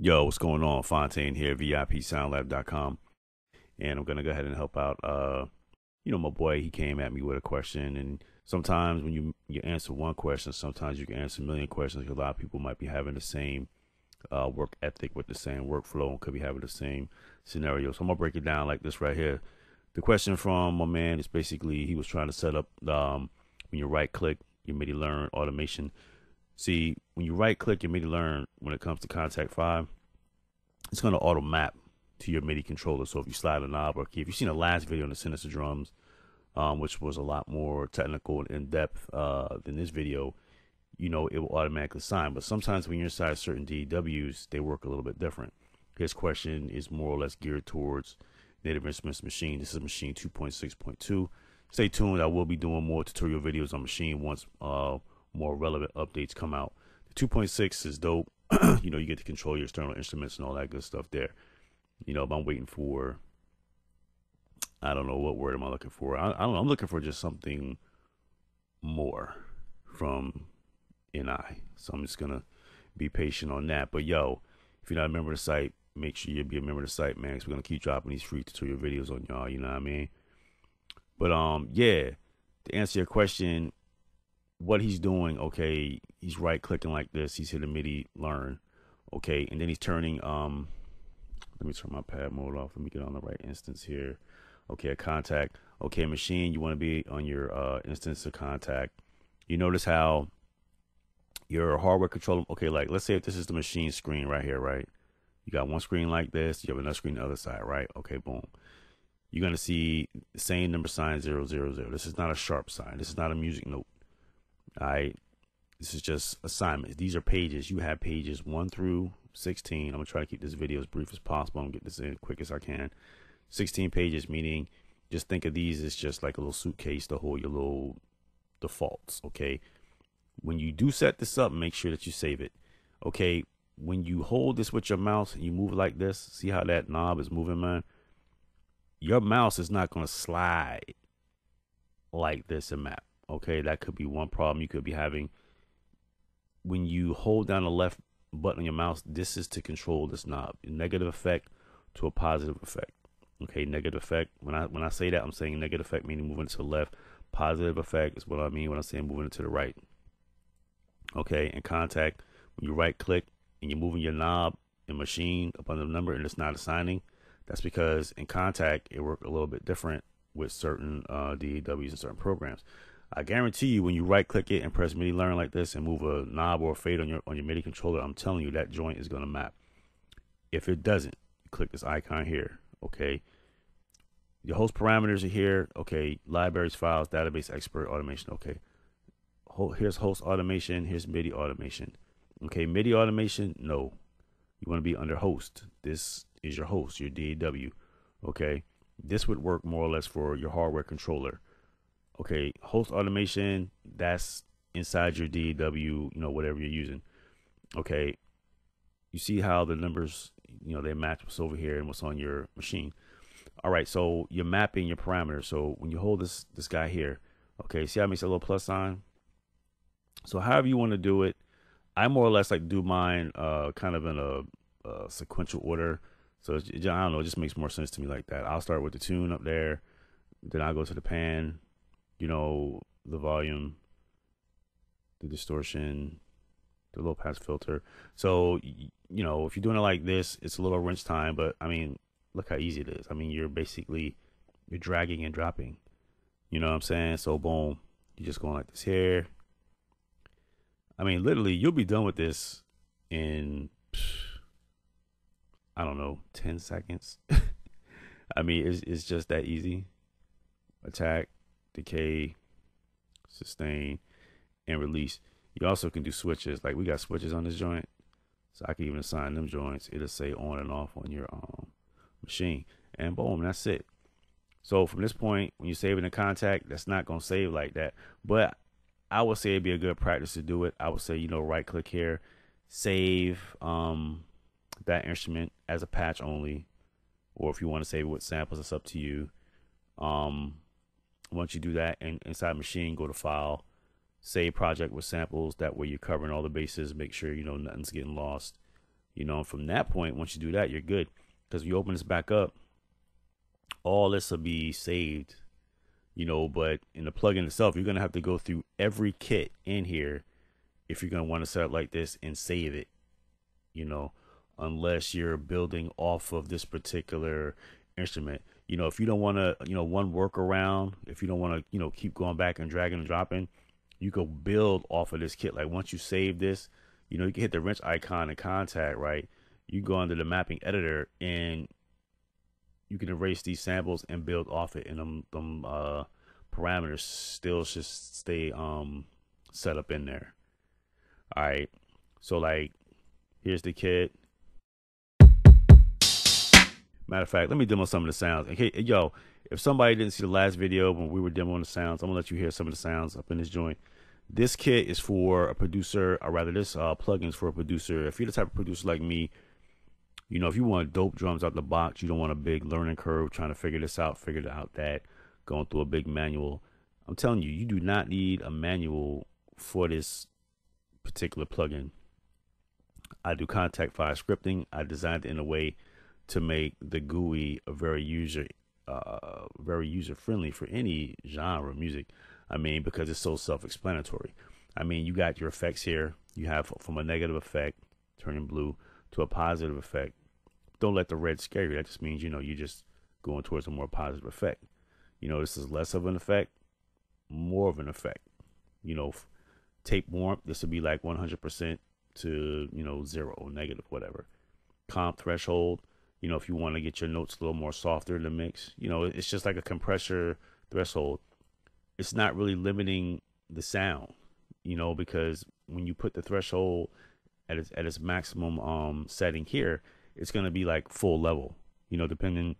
Yo, what's going on? Fontaine here, vipsoundlab.com. And I'm going to go ahead and help out, my boy. He came at me with a question. And sometimes when you answer one question, sometimes you can answer a million questions. A lot of people might be having the same work ethic with the same workflow and could be having the same scenario. So I'm going to break it down like this right here. The question from my man is basically he was trying to set up when you right click your MIDI learn automation. See, when you right click your MIDI learn, when it comes to Kontakt 5, it's going to auto map to your MIDI controller. So if you slide a knob or key, if you've seen the last video on the Sinister Drums, which was a lot more technical and in-depth than this video, you know, it will automatically sign. But sometimes when you're inside certain DAWs, they work a little bit different. His question is more or less geared towards Native Instruments Machine. This is Machine 2.6.2. Stay tuned. I will be doing more tutorial videos on Machine once more relevant updates come out. The 2.6 is dope. You know, you get to control your external instruments and all that good stuff there. You know, I'm waiting for, I don't know, what word am I looking for? I don't know. I'm looking for just something more from NI. So I'm just going to be patient on that. But yo, if you're not a member of the site, make sure you be a member of the site, man, because we're going to keep dropping these free tutorial videos on y'all. You know what I mean? But yeah, to answer your question, what he's doing, okay, he's right clicking like this, he's hitting MIDI learn, okay, and then he's turning let me turn my pad mode off, let me get on the right instance here. Okay, a Kontakt, okay, Machine, you want to be on your instance of Kontakt. You notice how your hardware controller, okay, like let's say if this is the Machine screen right here, right? You got one screen like this, you have another screen on the other side, right? Okay, boom. You're gonna see the same number sign 000. This is not a sharp sign, this is not a music note. All right, this is just assignments. These are pages. You have pages 1 through 16. I'm gonna try to keep this video as brief as possible. I'm gonna get this in as quick as I can. 16 pages, meaning just think of these as just like a little suitcase to hold your little defaults. Okay, when you do set this up, make sure that you save it. Okay, when you hold this with your mouse and you move like this, see how that knob is moving, man? Your mouse is not gonna slide like this and map. Okay, that could be one problem you could be having. When you hold down the left button on your mouse, this is to control this knob. Negative effect to a positive effect. Okay, negative effect. When I say that, I'm saying negative effect meaning moving to the left. Positive effect is what I mean when I say moving to the right. Okay, and Kontakt, when you right click and you're moving your knob in Machine up on the number and it's not assigning, that's because in Kontakt it worked a little bit different with certain DAWs and certain programs. I guarantee you, when you right click it and press MIDI learn like this and move a knob or a fade on your MIDI controller, I'm telling you that joint is going to map. If it doesn't, you click this icon here. Okay, your host parameters are here. Okay, libraries, files, database, expert, automation. Okay, here's host automation, here's MIDI automation. Okay, MIDI automation, no, you want to be under host. This is your host, your DAW. Okay, this would work more or less for your hardware controller. Okay, host automation, that's inside your DAW, you know, whatever you're using. Okay, you see how the numbers, you know, they match what's over here and what's on your Machine. All right, so you're mapping your parameters. So when you hold this guy here, okay, see how it makes a little plus sign? So however you want to do it, I more or less like do mine kind of in a sequential order. So it's, I don't know, it just makes more sense to me like that. I'll start with the tune up there, then I'll go to the pan, you know, the volume, the distortion, the low pass filter. So, you know, if you're doing it like this, it's a little wrench time, but I mean, look how easy it is. I mean, you're basically, you're dragging and dropping, you know what I'm saying? So boom, you're just going like this here. I mean, literally you'll be done with this in, I don't know, 10 seconds. I mean, it's just that easy. Attack, decay, sustain, and release. You also can do switches. Like we got switches on this joint, so I can even assign them joints. It'll say on and off on your Machine, and boom, that's it. So from this point, when you're saving the Kontakt, that's not gonna save like that. But I would say it'd be a good practice to do it. I would say, you know, right click here, save that instrument as a patch only, or if you want to save it with samples, it's up to you. Once you do that, and inside Machine, go to File, Save Project with Samples. That way you're covering all the bases. Make sure, you know, nothing's getting lost. You know, from that point, once you do that, you're good. Because when you open this back up, all this will be saved, you know. But in the plugin itself, you're going to have to go through every kit in here if you're going to want to set up like this and save it, you know, unless you're building off of this particular instrument. You know, if you don't want to, you know, one workaround, if you don't want to, you know, keep going back and dragging and dropping, you go build off of this kit. Like once you save this, you know, you can hit the wrench icon and Kontakt, right? You go under the mapping editor and you can erase these samples and build off it, and them parameters still should stay set up in there. All right, so like here's the kit. Matter of fact, let me demo some of the sounds. Okay, yo, if somebody didn't see the last video when we were demoing the sounds, I'm gonna let you hear some of the sounds up in this joint. This kit is for a producer, or rather this plugin's for a producer. If you're the type of producer like me, you know, if you want dope drums out the box, you don't want a big learning curve trying to figure this out, going through a big manual. I'm telling you, you do not need a manual for this particular plugin. I do Kontakt file scripting. I designed it in a way to make the GUI very user friendly for any genre of music. I mean, because it's so self-explanatory. I mean, you got your effects here. You have from a negative effect, turning blue, to a positive effect. Don't let the red scare you. That just means, you know, you're just going towards a more positive effect. You know, this is less of an effect, more of an effect. You know, tape warmth, this would be like 100% to, you know, 0, negative, whatever. Comp threshold, you know, if you want to get your notes a little more softer in the mix. You know, it's just like a compressor threshold. It's not really limiting the sound, you know, because when you put the threshold at its maximum setting here, it's going to be like full level, you know, depending,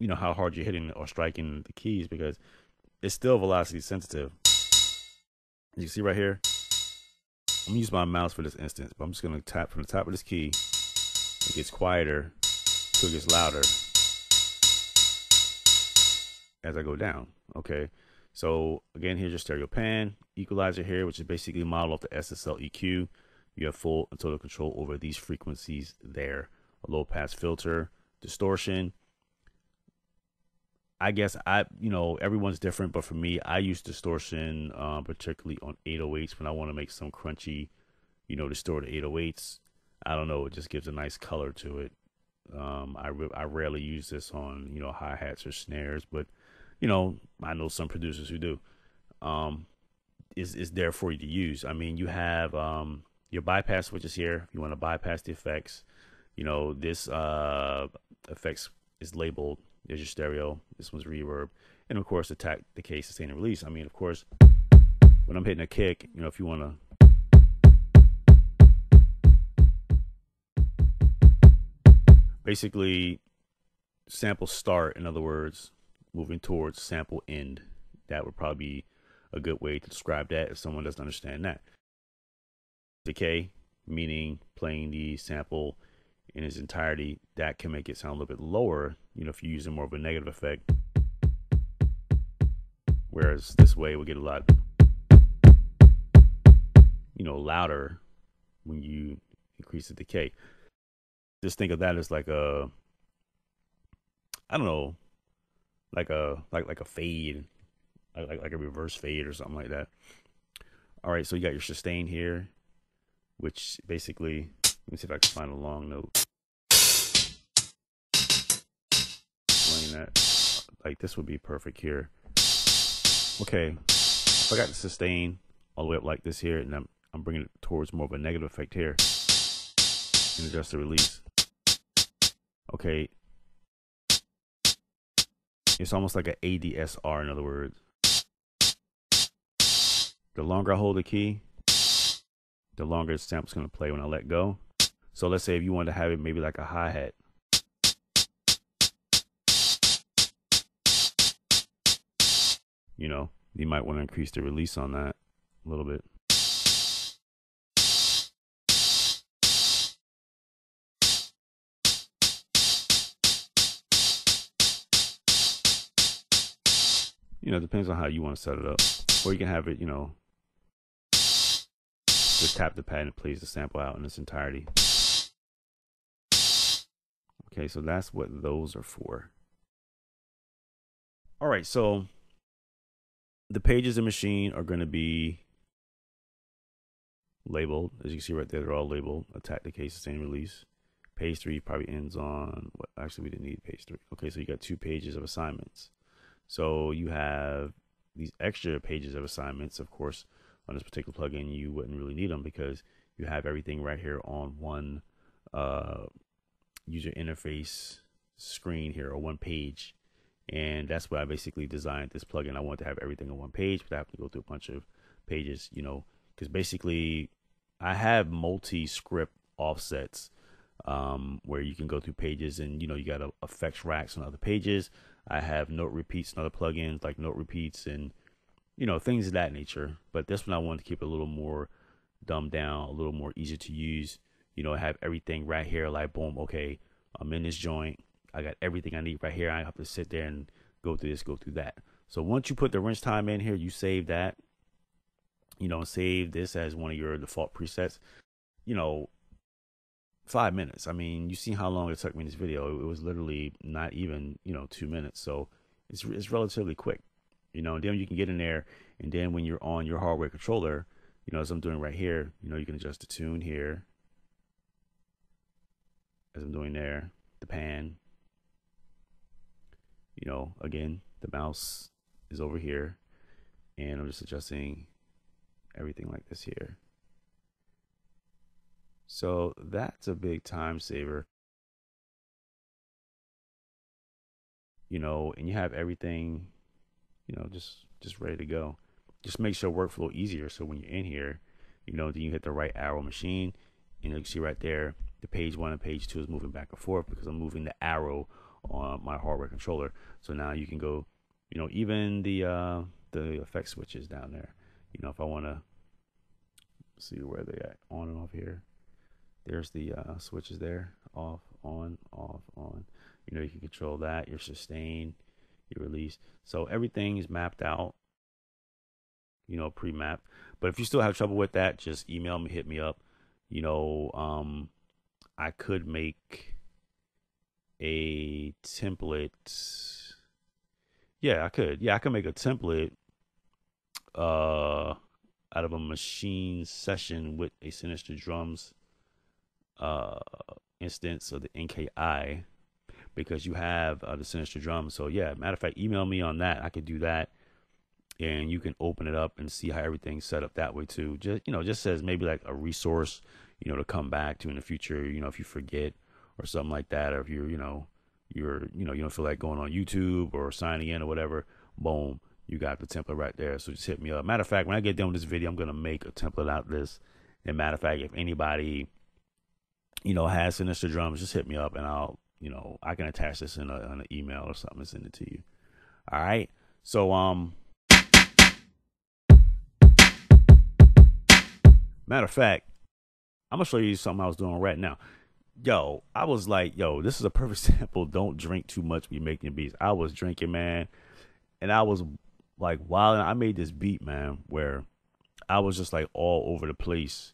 you know, how hard you're hitting or striking the keys, because it's still velocity sensitive. As you see right here, I'm going to use my mouse for this instance, but I'm just going to tap from the top of this key. It gets quieter till it gets louder as I go down. Okay. So again, here's your stereo pan equalizer here, which is basically modeled off the SSL EQ. You have full and total control over these frequencies there. A low pass filter, distortion. I guess you know, everyone's different, but for me, I use distortion particularly on 808s when I want to make some crunchy, you know, distorted 808s. I don't know, it just gives a nice color to it. I rarely use this on, you know, hi-hats or snares, but you know, I know some producers who do. Is there for you to use. I mean, you have your bypass switches here. If you want to bypass the effects, you know, this effects is labeled. There's your stereo. This one's reverb. And of course, attack, decay, sustain, and release. I mean, of course, when I'm hitting a kick, you know, if you want to. Basically, sample start, in other words, moving towards sample end. That would probably be a good way to describe that if someone doesn't understand that. Decay, meaning playing the sample in its entirety. That can make it sound a little bit lower, you know, if you're using more of a negative effect. Whereas this way we get a lot, you know, louder when you increase the decay. Just think of that as like a, I don't know, like a fade, like a reverse fade or something like that. All right, so you got your sustain here, which basically, let me see if I can find a long note. Playing that, like this would be perfect here. Okay, so I got the sustain all the way up like this here, and I'm bringing it towards more of a negative effect here, and adjust the release. Okay. It's almost like an ADSR, in other words. The longer I hold the key, the longer the sample's going to play when I let go. So let's say if you wanted to have it maybe like a hi-hat. You know, you might want to increase the release on that a little bit. You know, it depends on how you want to set it up. Or you can have it, you know, just tap the pad and it plays the sample out in its entirety. Okay, so that's what those are for. All right, so the pages in Maschine are going to be labeled. As you can see right there, they're all labeled. Attack the case, sustain release. Page 3 probably ends on, what? Actually, we didn't need page 3. Okay, so you got 2 pages of assignments. So you have these extra pages of assignments. Of course, on this particular plugin, you wouldn't really need them because you have everything right here on one user interface screen here, or one page. And that's why I basically designed this plugin. I want to have everything on one page, but I have to go through a bunch of pages, you know, because basically I have multi-script offsets where you can go through pages and, you know, you got effects racks on other pages. I have note repeats and other plugins like note repeats and, you know, things of that nature. But this one I wanted to keep a little more dumbed down, a little more easy to use. You know, have everything right here, like boom, okay, I'm in this joint. I got everything I need right here. I have to sit there and go through this, go through that. So once you put the wrench time in here, you save that, you know, save this as one of your default presets, you know, 5 minutes. I mean, you see how long it took me in this video. It was literally not even, you know, 2 minutes. So it's relatively quick, you know, and then you can get in there. And then when you're on your hardware controller, you know, as I'm doing right here, you know, you can adjust the tune here. As I'm doing there, the pan, you know, again, the mouse is over here and I'm just adjusting everything like this here. So that's a big time saver, you know, and you have everything, you know, just ready to go. Just makes your workflow easier. So when you're in here, you know, then you hit the right arrow Maschine and you can see right there, the page 1 and page 2 is moving back and forth because I'm moving the arrow on my hardware controller. So now you can go, you know, even the effect switches down there. You know, if I want to see where they at, on and off here, there's the switches there, off, on, off, on. You know, you can control that, your sustain, your release. So everything is mapped out, you know, pre-mapped. But if you still have trouble with that, just email me, hit me up. You know, I could make a template. Yeah, I could. Yeah, I could make a template out of a Maschine session with a Sinister Drums instance of the NKI, because you have the Sinister Drums. So yeah, matter of fact, email me on that. I could do that, and you can open it up and see how everything's set up that way too. Just, you know, just as maybe like a resource, you know, to come back to in the future, you know, if you forget or something like that, or if you're, you know, you don't feel like going on YouTube or signing in or whatever, boom, you got the template right there. So just hit me up. Matter of fact, when I get done with this video, I'm going to make a template out of this. And matter of fact, if anybody, you know, has Sinister Drums, just hit me up and I'll, you know, I can attach this in an email or something and send it to you. All right. So, matter of fact, I'm going to show you something I was doing right now. Yo, I was like, yo, this is a perfect sample. Don't drink too much when you're making beats. I was drinking, man. And I was like, wilding. I made this beat, man, where I was just like all over the place.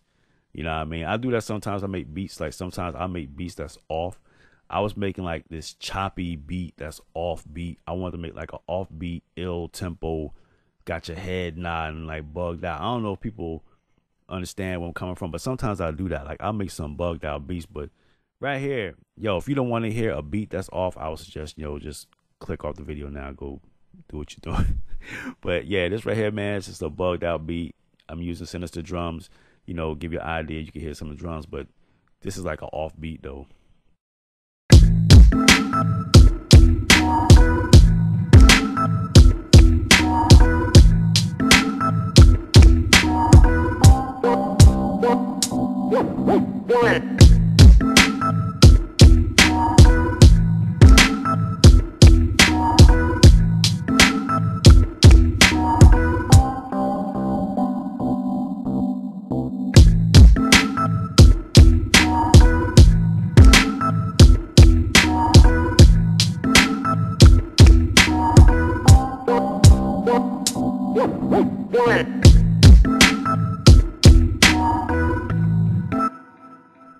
You know what I mean? I do that sometimes. I make beats. Like sometimes I make beats that's off. I was making like this choppy beat that's off beat. I wanted to make like an off beat, ill tempo, got your head nodding, like bugged out. I don't know if people understand where I'm coming from, but sometimes I do that. Like I'll make some bugged out beats, but right here, yo, if you don't want to hear a beat that's off, I would suggest, you know, just click off the video now, go do what you're doing. But yeah, this right here, man, it's just a bugged out beat. I'm using Sinister Drums, you know, give you an idea. You can hear some of the drums, but this is like an off beat though.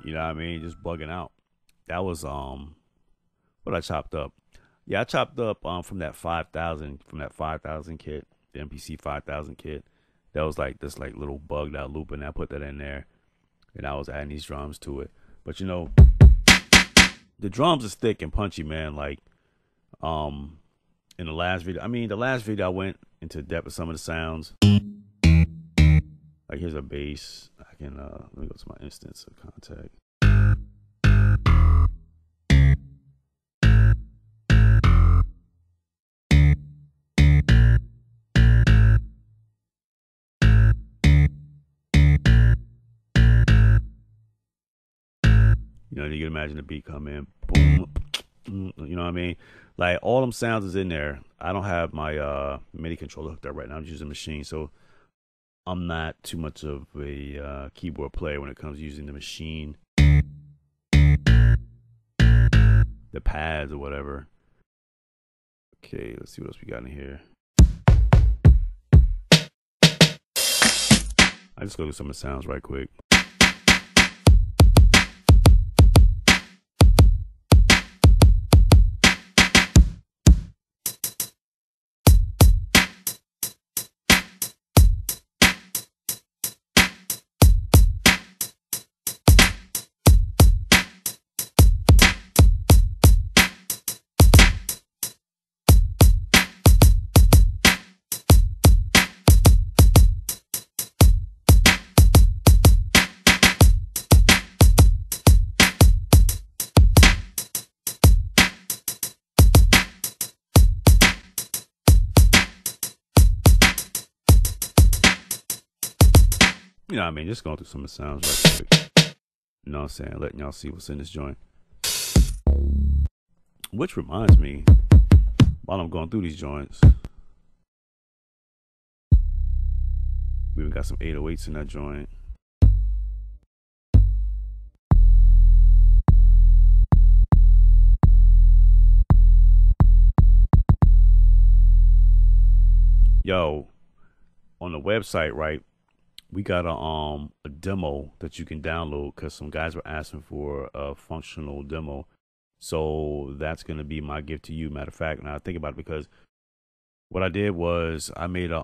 You know what I mean? Just bugging out. That was what I chopped up. Yeah, I chopped up from that 5,000 kit, the MPC 5,000 kit. That was like this like little bugged out loop, and I put that in there, and I was adding these drums to it. But you know, the drums is thick and punchy, man. Like in the last video, I went into depth with some of the sounds. Like here's a bass. I can let me go to my instance of Kontakt. You know, you can imagine the beat come in, boom, you know what I mean? Like all them sounds is in there. I don't have my MIDI controller hooked up right now. I'm just using a machine, so I'm not too much of a keyboard player when it comes to using the machine, the pads or whatever. Okay, let's see what else we got in here. I just go to some of the sounds right quick. You know what I mean? Just going through some of the sounds right quick. You know what I'm saying? Letting y'all see what's in this joint. Which reminds me, while I'm going through these joints, we even got some 808s in that joint. Yo, on the website, right? We got a demo that you can download because some guys were asking for a functional demo. So that's going to be my gift to you. Matter of fact, now I think about it, because what I did was I made a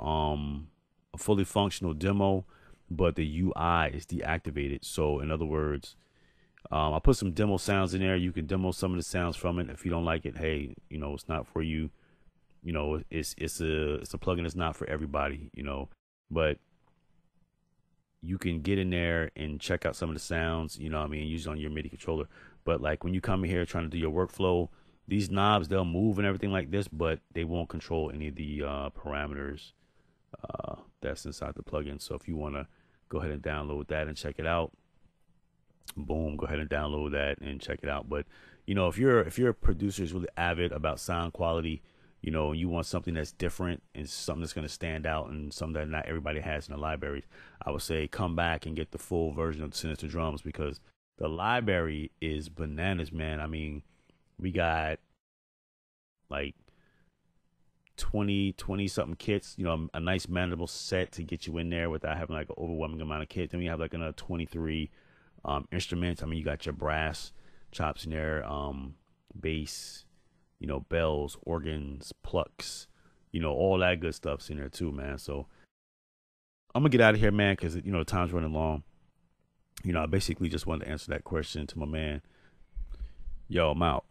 fully functional demo, but the UI is deactivated. So in other words, I put some demo sounds in there. You can demo some of the sounds from it. If you don't like it, hey, you know, it's not for you. You know, it's a plugin. It's not for everybody, you know, but you can get in there and check out some of the sounds, you know what I mean, use it on your MIDI controller. But like when you come in here trying to do your workflow, these knobs, they'll move and everything like this, but they won't control any of the parameters that's inside the plugin. So if you want to go ahead and download that and check it out, boom, go ahead and download that and check it out. But you know, if your producer is really avid about sound quality, you know, you want something that's different and something that's going to stand out and something that not everybody has in the library, I would say come back and get the full version of Sinister Drums, because the library is bananas, man. I mean, we got like 20 something kits, you know, a nice manageable set to get you in there without having like an overwhelming amount of kits. Then we have like another 23 instruments. I mean, you got your brass chops in there, bass, you know, bells, organs, plucks, you know, all that good stuff's in there too, man. So I'm gonna get out of here, man, because you know the time's running long. You know, I basically just wanted to answer that question to my man. Yo, I'm out.